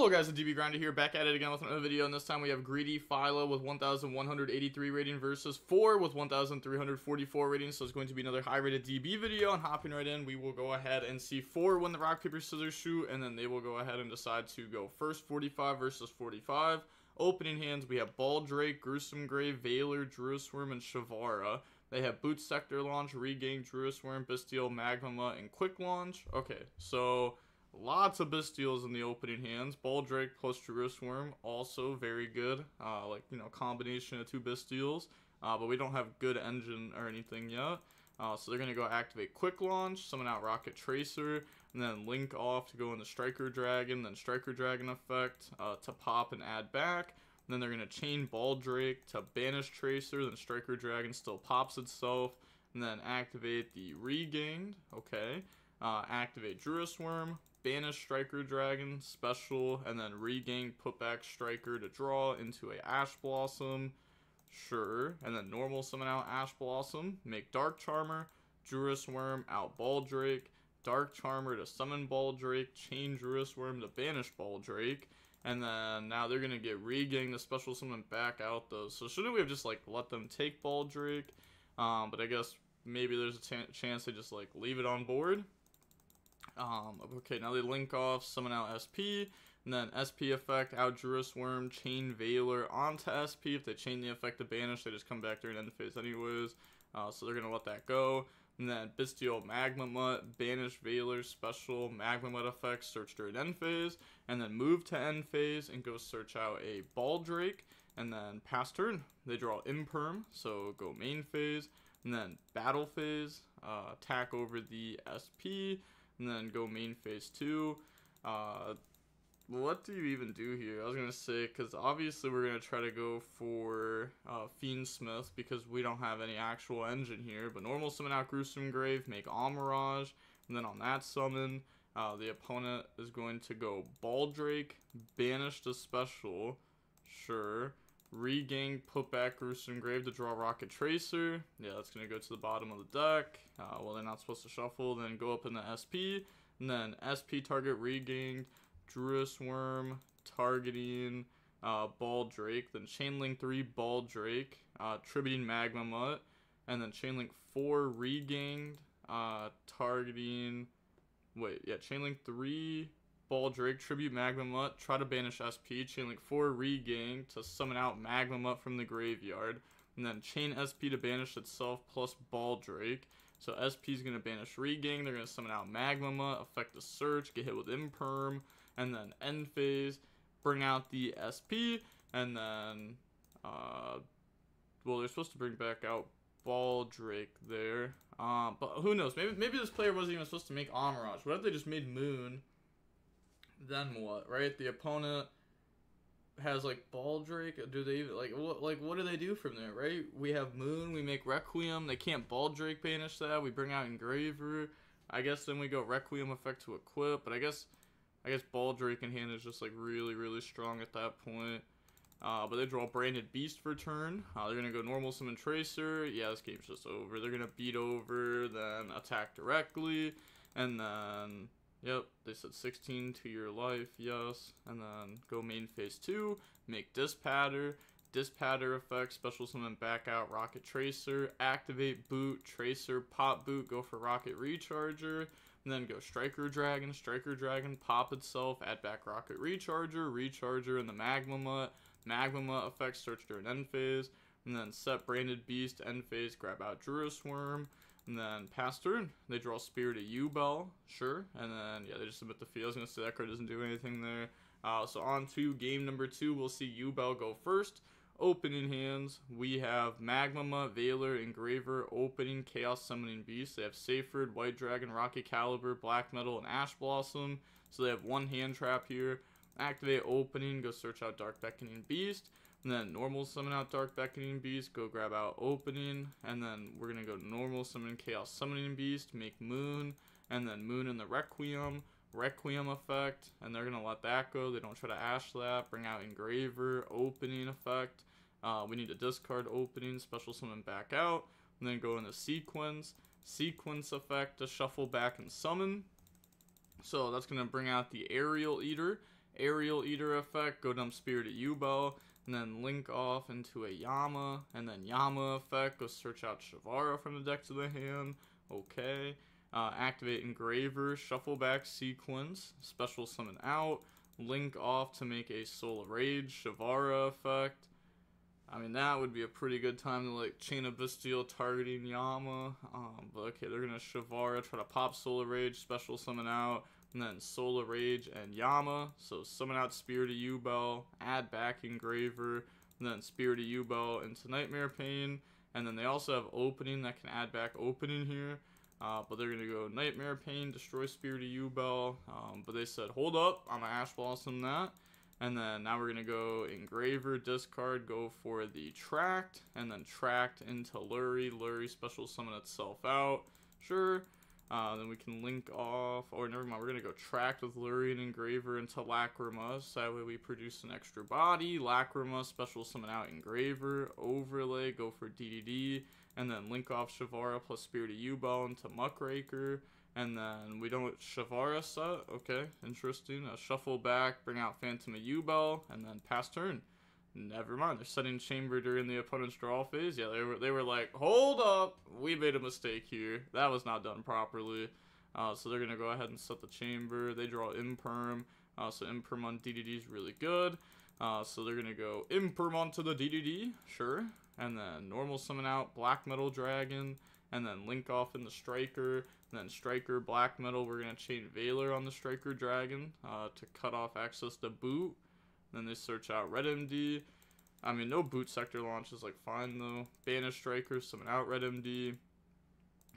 Hello guys, the DB Grinder here, back at it again with another video, and this time we have Greedy Philo with 1,183 rating versus 4 with 1,344 rating, so it's going to be another high rated DB video, and hopping right in, we will go ahead and see 4 win the rock, paper, scissors shoot, and then they will go ahead and decide to go first. 45 versus 45. Opening hands, we have Baldrake, Gruesome Grave, Veiler, Drusworm, and Shivara. They have Boot Sector Launch, Regain, Drusworm, Bystial, Magma Mutt, and Quick Launch. Okay, so lots of Bystials in the opening hands. Baldrake plus Drusworm, also very good. Like, you know, combination of two Bystials. But we don't have good engine or anything yet. So they're going to go activate Quick Launch, summon out Rocket Tracer, and then Link Off to go into Striker Dragon, then Striker Dragon effect to pop and add back. And then they're going to chain Baldrake to banish Tracer, then Striker Dragon still pops itself, and then activate the Regained. Okay. Activate Drusworm, banish Striker Dragon, special, and then regain, put back Striker to draw into a Ash Blossom, sure, and then normal summon out Ash Blossom, make Dark Charmer, Drusworm out Baldrake, Dark Charmer to summon Baldrake, chain Drusworm to banish Baldrake, and then now they're going to get regain the special summon back out those, so shouldn't we have just like let them take Baldrake, but I guess maybe there's a chance they just like leave it on board. Okay, now they link off, summon out SP, and then SP effect, out Drusworm, chain Veiler onto SP. If they chain the effect to banish, they just come back during end phase anyways, so they're going to let that go. And then Bystial Magma Mutt, banish Veiler, special, Magma Mutt effect, search during end phase, and then move to end phase and go search out a Baldrake, and then pass turn. They draw Imperm, so go main phase, and then battle phase, attack over the SP, and then go main phase 2. What do you even do here? I was going to say, because obviously we're going to try to go for Fiendsmith, because we don't have any actual engine here. But normal summon out Gruesome Grave, make Mirage, and then on that summon, the opponent is going to go Baldrake, banish the special, sure, regain, put back Gruesome Grave to draw Rocket Tracer. Yeah, that's going to go to the bottom of the deck. Well, they're not supposed to shuffle. Then go up in the SP. And then SP target regained, Drusworm targeting Baldrake. Then Chainlink 3 Baldrake, tributing Magma Mutt. And then Chainlink 4 regained, targeting... Wait, yeah, Chainlink 3... Baldrake, tribute Magma Mutt, try to banish SP, chainlink 4 regain to summon out Magma Mutt from the graveyard, and then chain SP to banish itself plus Baldrake. So SP is going to banish regain, they're going to summon out Magma Mutt, affect the search, get hit with Imperm, and then end phase, bring out the SP, and then, well, they're supposed to bring back out Baldrake there, but who knows, maybe this player wasn't even supposed to make Mirage. What if they just made Moon? Then what, right? The opponent has like Baldrake. Do they even like what do they do from there, right? We have Moon, we make Requiem, they can't Baldrake banish that, we bring out Engraver. I guess then we go Requiem effect to equip, but I guess Baldrake in hand is just like really strong at that point. But they draw Branded Beast for turn. They're gonna go normal summon Tracer. Yeah, this game's just over. They're gonna beat over, then attack directly, and then yep, they said 16 to your life, yes, and then go main phase 2, make Dispatter effect, special summon back out Rocket Tracer, activate Boot, Tracer, pop Boot, go for Rocket Recharger, and then go Striker Dragon, pop itself, add back Rocket Recharger, and the Magma Mutt effect, search during end phase, and then set Branded Beast, end phase, grab out Drusworm. And then pass turn, they draw Spirit of Yubel, sure, and then, yeah, they just submit the field. I was going to say that card doesn't do anything there. So on to game number 2, we'll see Yubel go first. Opening hands, we have Magma Mutt, Veiler, Engraver, opening Chaos Summoning Beast. They have Seyfried, White Dragon, Rocket Caliber, Black Metal, and Ash Blossom. So they have one hand trap here. Activate opening, go search out Dark Beckoning Beast. And then normal summon out Dark Beckoning Beast, go grab out opening, and then we're going to go normal summon Chaos Summoning Beast, make Moon, and then Moon in the Requiem effect, and they're going to let that go. They don't try to ash that, bring out Engraver, opening effect, we need to discard opening, special summon back out, and then go into Sequence effect to shuffle back and summon. So that's going to bring out the Aerial Eater, Aerial Eater effect, go dump Spirit of Yubel, and then link off into a Yama, and then Yama effect, go search out Shivara from the deck to the hand, okay. Activate Engraver, shuffle back Sequence, special summon out, link off to make a Solar Rage, Shivara effect. I mean, that would be a pretty good time to, like, chain a Bystial targeting Yama. But, okay, they're going to Shivara, try to pop Solar Rage, special summon out, and then Solar Rage and Yama. So, summon out Spirit of Yubel, add back Engraver, and then Spirit of Yubel into Nightmare Pain. And then they also have Opening that can add back Opening here. But they're going to go Nightmare Pain, destroy Spirit of Yubel. But they said, hold up, I'm going to Ash Blossom that. And then now we're going to go Engraver, discard, go for the Tract, and then Tract into Lurrie. Lurrie special summon itself out. Sure. Then we can link off, or never mind, we're going to go Tract with Lurrie and Engraver into Lacrima. So that way we produce an extra body. Lacrima, special summon out Engraver, overlay, go for DDD, and then link off Shivara plus Spirit of Yubel into Muckraker. And then we don't Shivara set, okay, interesting. Shuffle back, bring out Phantom of Yubel, and then pass turn. Never mind, they're setting Chamber during the opponent's draw phase. Yeah, they were like, hold up, we made a mistake here. That was not done properly. So they're going to go ahead and set the Chamber. They draw Imperm, so Imperm on DDD is really good. So they're going to go Imperm onto the DDD, sure. And then normal summon out Black Metal Dragon, and then link off in the Striker, and then Striker, Black Metal, we're going to chain Valor on the Striker Dragon to cut off access to Boot. Then they search out Red MD. I mean, no Boot Sector launch is, like, fine, though. Banish Striker, summon out Red MD.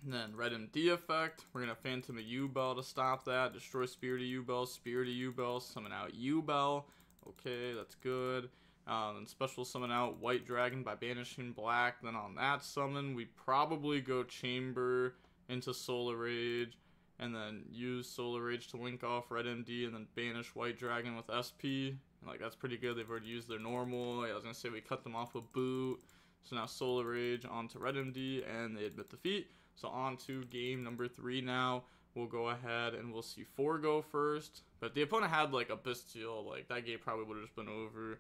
And then Red MD effect, we're going to Phantom of Yubel to stop that, destroy Spirit of Yubel, Spirit of Yubel, summon out Yubel. Okay, that's good. Then special summon out White Dragon by banishing Black. Then on that summon, we probably go Chamber into Solar Rage, and then use Solar Rage to link off Red MD, and then banish White Dragon with SP. And, like, that's pretty good. They've already used their normal. I was gonna say we cut them off with Boot. So now Solar Rage onto Red MD, and they admit defeat. So on to game number 3 now. We'll go ahead and we'll see 4 go first. But if the opponent had, like, a Bystial, like, that game probably would have just been over.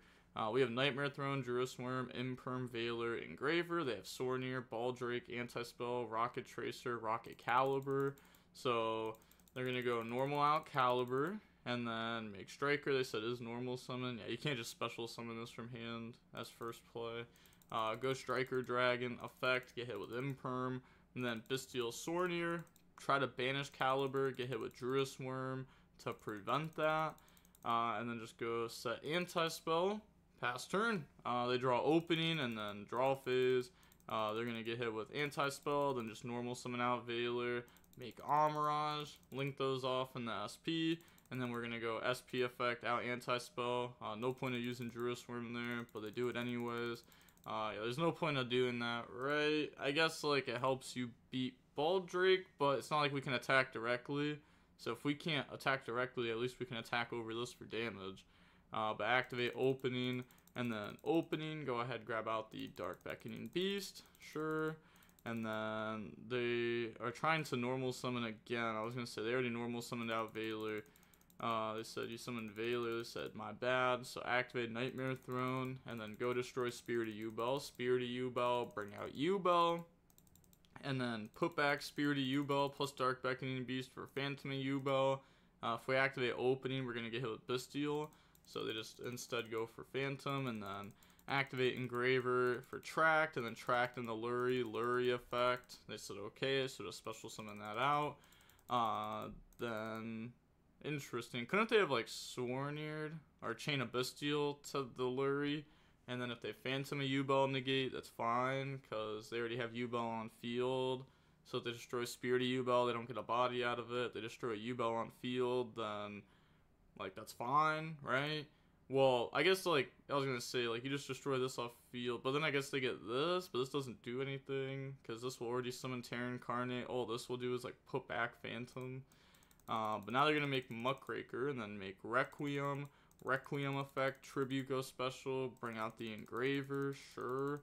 We have Nightmare Throne, Drusworm, Imperm, Valor, Engraver. They have Sornir, Baldrake, Anti-Spell, Rocket Tracer, Rocket Caliber. So they're going to go normal out Caliber, and then make Striker. They said is normal summon. Yeah, you can't just special summon this from hand. That's first play. Go Striker Dragon, effect, get hit with Imperm, and then Bystial Sornir. Try to banish Caliber, get hit with Drusworm to prevent that. And then just go set Anti-Spell, pass turn. They draw Opening and then draw phase. They're going to get hit with Anti-Spell, then just normal summon out Valor, make Amirage, link those off in the SP, and then we're going to go SP effect out Anti-Spell. No point of using Drusworm there, but they do it anyways. Yeah, there's no point of doing that, right? I guess, like, it helps you beat Baldrake, but it's not like we can attack directly. So if we can't attack directly, at least we can attack over this for damage. But activate Opening, and then Opening, go ahead, grab out the Dark Beckoning Beast, sure. And then they are trying to normal summon again. I was going to say they already normal summoned out Valor. They said you summoned Valor, they said my bad. So activate Nightmare Throne, and then go destroy Spirit of Yubel. Spirit of Yubel, bring out Yubel. And then put back Spirit of Yubel plus Dark Beckoning Beast for Phantom of Yubel. If we activate Opening, we're going to get hit with Bystial. So they just instead go for Phantom, and then activate Engraver for Tract, and then Tract in the Lurrie. Lurrie effect. They said okay, so just special summon that out. Then, interesting. Couldn't they have, like, Sornired or chain a Bystial to the Lurrie? And then if they Phantom a Yubel negate, that's fine, because they already have Yubel on field. So if they destroy Spirit of Yubel, they don't get a body out of it. They destroy Yubel on field, then, like, that's fine, right? Well, I guess, like, I was going to say, like, you just destroy this off field, but then I guess they get this, but this doesn't do anything, because this will already summon Terra Incarnate. All this will do is, like, put back Phantom. But now they're going to make Muckraker, and then make Requiem. Requiem effect, Tribute go special, bring out the Engraver, sure.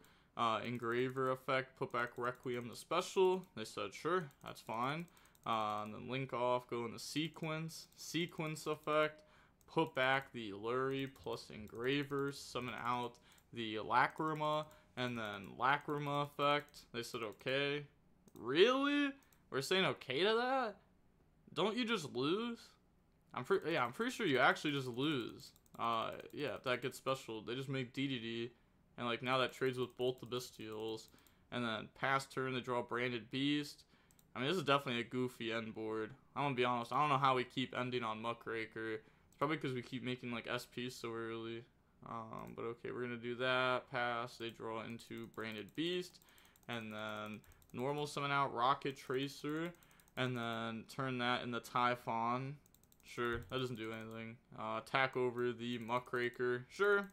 Engraver effect, put back Requiem the special. They said sure, that's fine. And then link off, go in the Sequence. Sequence effect, put back the Lurrie plus Engraver, summon out the Lacrima, and then Lacrima effect. They said okay. Really? We're saying okay to that? Don't you just lose? I'm pretty sure you actually just lose. Yeah, if that gets special, they just make DDD, and like now that trades with both the Bystials, and then past turn they draw Branded Beast. I mean, this is definitely a goofy end board. I'm gonna be honest, I don't know how we keep ending on Muckraker. It's probably because we keep making like SP so early. But okay, we're gonna do that. Pass, they draw into Branded Beast, and then normal summon out Rocket Tracer, and then turn that into Typhon. Sure, that doesn't do anything. Attack over the Muckraker. Sure.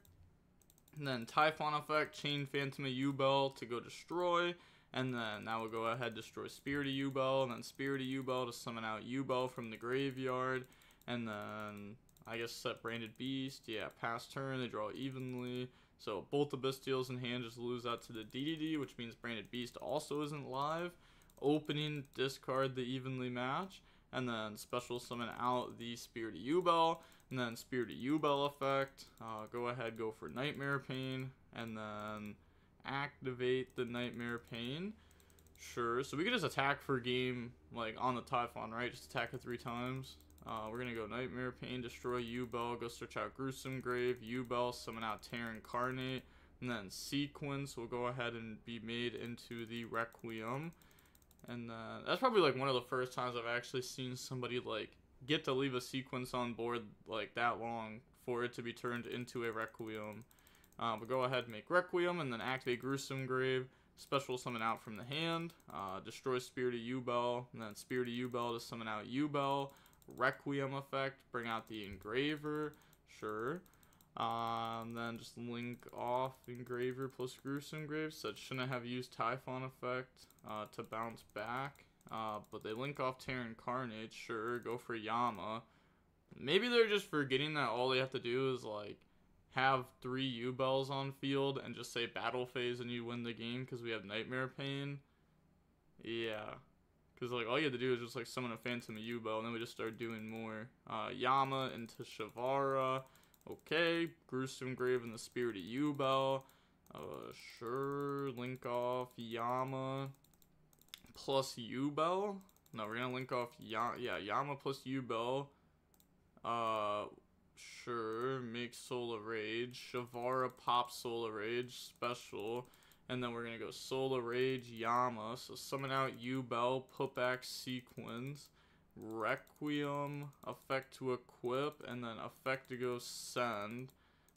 And then Typhon effect, chain Phantom of Yubel to go destroy. And then now we'll go ahead, destroy Spirit of Yubel. And then Spirit of Yubel to summon out Yubel from the graveyard. And then I guess set Branded Beast. Yeah, pass turn, they draw evenly. So both the Bystials in hand just lose out to the DDD, which means Branded Beast also isn't live. Opening, discard the evenly match. And then special summon out the Spirit of Yubel. And then Spirit of Yubel effect. Go ahead, go for Nightmare Pain. And then activate the Nightmare Pain. Sure. So we could just attack for game, like on the Typhon, right? Just attack it 3 times. We're going to go Nightmare Pain, destroy Yubel, go search out Gruesome Grave, Yubel, summon out Tear Incarnate. And then Sequence will go ahead and be made into the Requiem. And that's probably like one of the first times I've actually seen somebody like get to leave a sequence on board like that long for it to be turned into a Requiem. But go ahead and make Requiem and then activate Gruesome Grave, special summon out from the hand, destroy Spirit of Yubel, and then Spirit of Yubel to summon out Yubel, Requiem effect, bring out the Engraver, sure. Then just link off Engraver plus Gruesome Grave, so it shouldn't have used Typhon effect to bounce back. But they link off Tear Incarnate, sure, go for Yama. Maybe they're just forgetting that all they have to do is like have 3 Yubels on field and just say battle phase and you win the game because we have Nightmare Pain. Yeah. Because like all you have to do is just like summon a Phantom of Yubel and then we just start doing more. Yama into Shivara. Okay, Gruesome Grave and the Spirit of Yubel. Sure, link off Yama plus Yubel. No, we're gonna link off Yama plus Yubel. Sure, make Solar Rage. Shivara pop Solar Rage, special. And then we're gonna go Solar Rage, Yama. So summon out Yubel, put back Sequence. Requiem, effect to equip, and then effect to go send.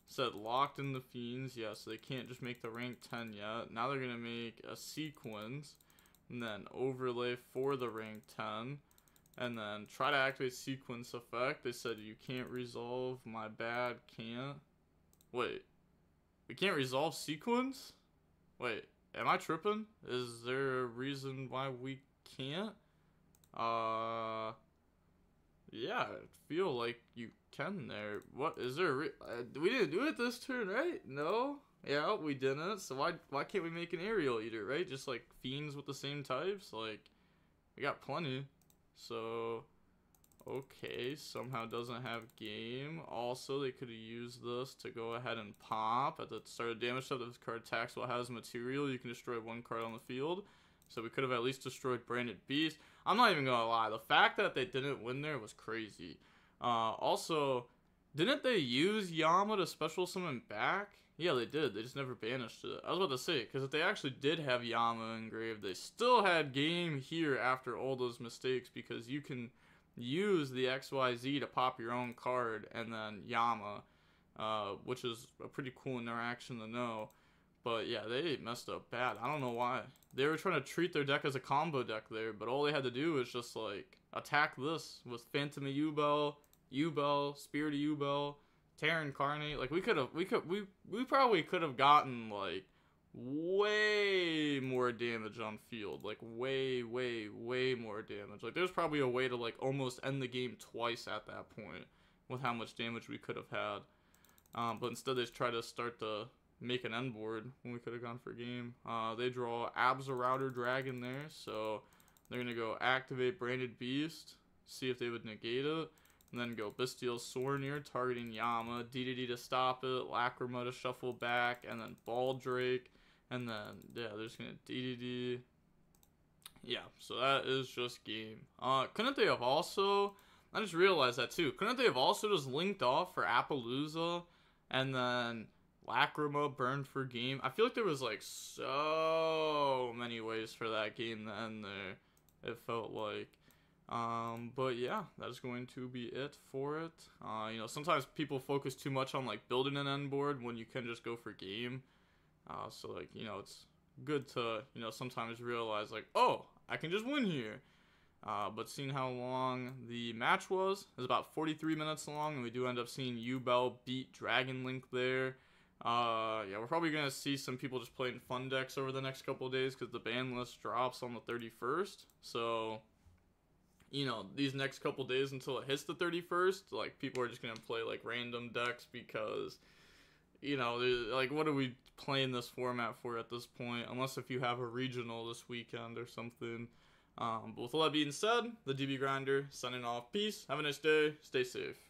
Said locked in the fiends, yeah, so they can't just make the rank 10 yet. Now they're gonna make a sequence, and then overlay for the rank 10, and then try to activate sequence effect. They said you can't resolve, my bad, can't. Wait, we can't resolve sequence? Wait, am I tripping? Is there a reason why we can't? Yeah, I feel like you can there. What is there? We didn't do it this turn, right? No, yeah, we didn't. So why can't we make an Aerial Eater, right? Just like fiends with the same types. Like we got plenty. So okay, somehow doesn't have game. Also, they could have used this to go ahead and pop at the start of damage step. This card attacks while it has material. You can destroy 1 card on the field. So we could have at least destroyed Branded Beast. I'm not even gonna lie, the fact that they didn't win there was crazy. Also, didn't they use Yama to special summon back? Yeah, they did. They just never banished it. I was about to say, because if they actually did have Yama engraved, they still had game here after all those mistakes, because you can use the XYZ to pop your own card and then Yama, which is a pretty cool interaction to know. But yeah, they messed up bad. I don't know why. They were trying to treat their deck as a combo deck there, but all they had to do is just like attack this with Phantom of Yubel, Spirit of Yubel, Tear Incarnate. Like we probably could have gotten like way more damage on field. Like way more damage. Like there's probably a way to like almost end the game twice at that point with how much damage we could have had. But instead they try to start to make an end board when we could have gone for game. They draw Abza Router Dragon there, so they're gonna go activate Branded Beast, see if they would negate it, And then go Bystial, Sorneer, targeting Yama, DDD to stop it, Lacrima to shuffle back, and then Baldrake, and then, yeah, they're just going to DDD. Yeah, so that is just game. Couldn't they have also, I just realized that too, couldn't they have also just linked off for Appaloosa, and then Lacrima burned for game? I feel like there was, like, so many ways for that game to end there, it felt like. But yeah, that is going to be it for it. You know, sometimes people focus too much on like building an end board when you can just go for game. So like, you know, it's good to, you know, sometimes realize like, oh, I can just win here. But seeing how long the match was, it was about 43 minutes long, and we do end up seeing Yubel beat Dragon Link there. Yeah, we're probably going to see some people just playing fun decks over the next couple of days because the ban list drops on the 31st. So, you know, these next couple days until it hits the 31st, like, people are just going to play, like, random decks because, you know, like, what are we playing this format for at this point? Unless if you have a regional this weekend or something. But with all that being said, the DB Grinder signing off. Peace. Have a nice day. Stay safe.